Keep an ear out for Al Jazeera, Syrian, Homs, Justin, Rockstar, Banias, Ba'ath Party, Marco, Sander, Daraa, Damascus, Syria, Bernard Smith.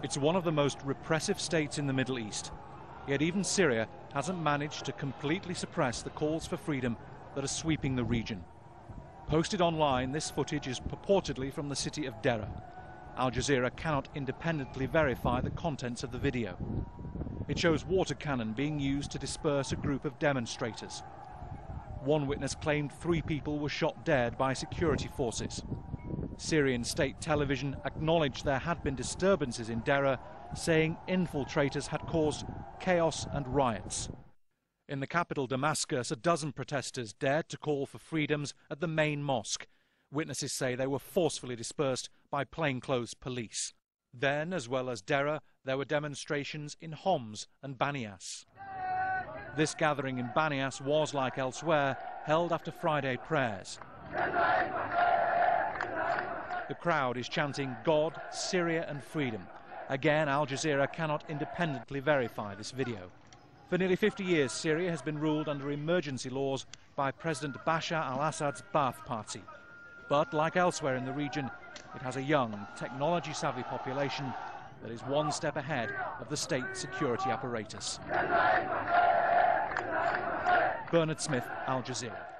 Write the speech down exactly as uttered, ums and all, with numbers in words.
It's one of the most repressive states in the Middle East. Yet even Syria hasn't managed to completely suppress the calls for freedom that are sweeping the region. Posted online, this footage is purportedly from the city of Daraa. Al Jazeera cannot independently verify the contents of the video. It shows water cannon being used to disperse a group of demonstrators. One witness claimed three people were shot dead by security forces. Syrian state television acknowledged there had been disturbances in Daraa, saying infiltrators had caused chaos and riots. In the capital Damascus, a dozen protesters dared to call for freedoms at the main mosque. Witnesses say they were forcefully dispersed by plainclothes police. Then, as well as Daraa, there were demonstrations in Homs and Banias. This gathering in Banias was, like elsewhere, held after Friday prayers. The crowd is chanting God, Syria and freedom. Again, Al Jazeera cannot independently verify this video. For nearly fifty years, Syria has been ruled under emergency laws by President Bashar al-Assad's Ba'ath Party. But like elsewhere in the region, it has a young, technology-savvy population that is one step ahead of the state security apparatus. Bernard Smith, Al Jazeera.